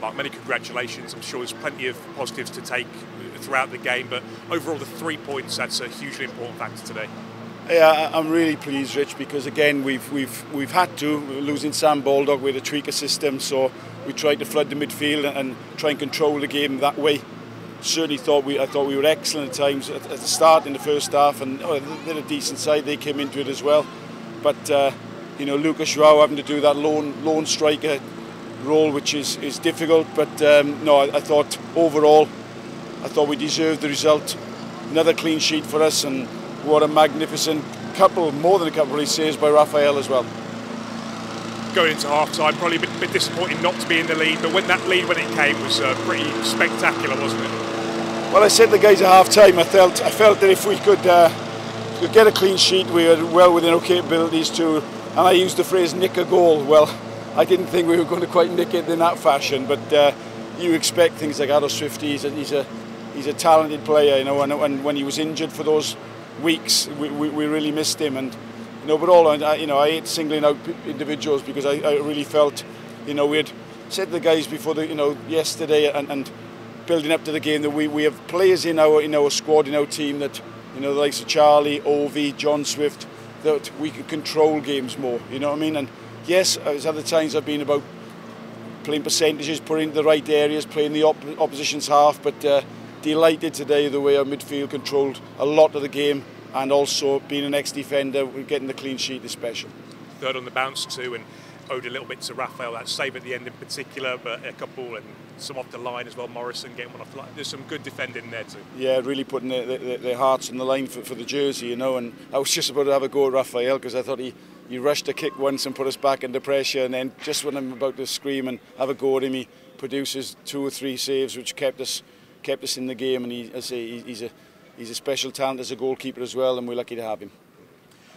Mark, many congratulations. I'm sure there's plenty of positives to take throughout the game, but overall the 3 points, that's a hugely important factor today. Yeah, I'm really pleased, Rich, because again we've had to, losing Sam Baldock with a tweaker system, so we tried to flood the midfield and try and control the game that way. Certainly I thought we were excellent at times at the start in the first half, and they're a decent side, they came into it as well. But you know, Lucas Rao having to do that lone striker role, which is difficult. But no, I thought overall, I thought we deserved the result. Another clean sheet for us, and what a magnificent couple, more than a couple of saves by Rafael as well. Going into half-time, probably a bit disappointing not to be in the lead, but when that lead, when it came, was pretty spectacular, wasn't it? Well, I said to the guys at half-time, I felt that if we could get a clean sheet, we were well within our capabilities to, and I used the phrase, nick a goal. Well, I didn't think we were going to quite nick it in that fashion, but you expect things like Adam Swift. He's a talented player, you know, and when he was injured for those weeks, we really missed him. And you know, but I hate singling out individuals, because I really felt, you know, we had said to the guys before the, you know, yesterday and building up to the game, that we have players in our squad, in our team, that, you know, the likes of Charlie, Ovi, John Swift, that we can control games more. You know what I mean? And yes, there's other times I've been about playing percentages, putting the right areas, playing the opposition's half, but delighted today the way our midfield controlled a lot of the game, and also being an ex-defender, getting the clean sheet is special. Third on the bounce too, and owed a little bit to Rafael, that save at the end in particular, but a couple and some off the line as well. Morrison getting one off the line. There's some good defending there too. Yeah, really putting their hearts on the line for the jersey, you know. And I was just about to have a go at Rafael, because I thought he rushed a kick once and put us back under pressure, and then just when I'm about to scream and have a go at him, he produces two or three saves which kept us in the game. And he's a special talent as a goalkeeper as well, and we're lucky to have him.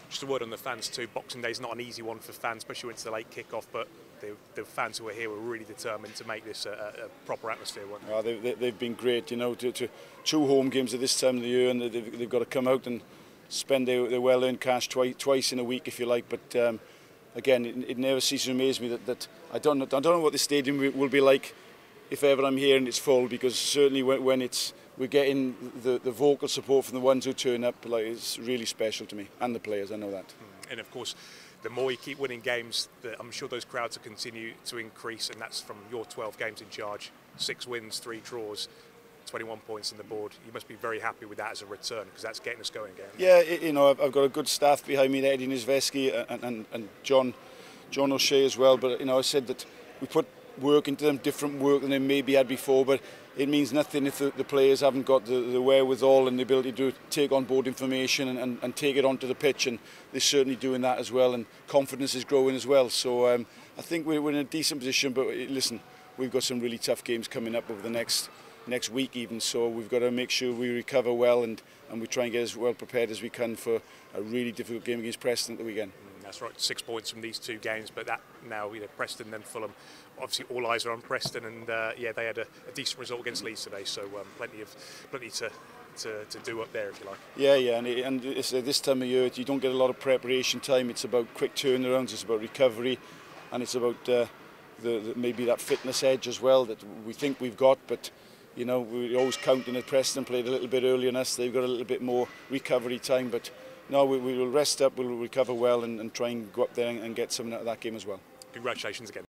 Just a word on the fans too. Boxing Day is not an easy one for fans, especially when it's the late kick-off, but the fans who were here were really determined to make this a proper atmosphere one. Oh, they've been great, you know, to two home games at this time of the year, and they've got to come out and spend their well-earned cash twice in a week, if you like. But again, it never ceases to amaze me that I don't know what the stadium will be like if ever I'm here and it's full, because certainly when we're getting the vocal support from the ones who turn up, like, it's really special to me and the players, I know that. And of course, the more you keep winning games, I'm sure those crowds will continue to increase, and that's from your 12 games in charge, 6 wins, 3 draws, 21 points on the board. You must be very happy with that as a return, because that's getting us going again. Yeah, you know, I've got a good staff behind me, Eddie Nisveski and John O'Shea as well, but you know, I said that we put work into them, different work than they maybe had before, but it means nothing if the players haven't got the wherewithal and the ability to take on board information and take it onto the pitch, and they're certainly doing that as well, and confidence is growing as well. So I think we're in a decent position, but listen, we've got some really tough games coming up over the next week even, so we've got to make sure we recover well and we try and get as well prepared as we can for a really difficult game against Preston at the weekend. That's right, 6 points from these 2 games, but that now, you know, Preston then Fulham, obviously all eyes are on Preston, and yeah, they had a decent result against Leeds today, so plenty to do up there, if you like. Yeah, and it's, this time of year you don't get a lot of preparation time. It's about quick turnarounds, it's about recovery, and it's about maybe that fitness edge as well that we think we've got, but you know, we're always counting that Preston played a little bit earlier than us, they've got a little bit more recovery time, but no, we will rest up, we'll recover well and try and go up there and get some out of that game as well. Congratulations again.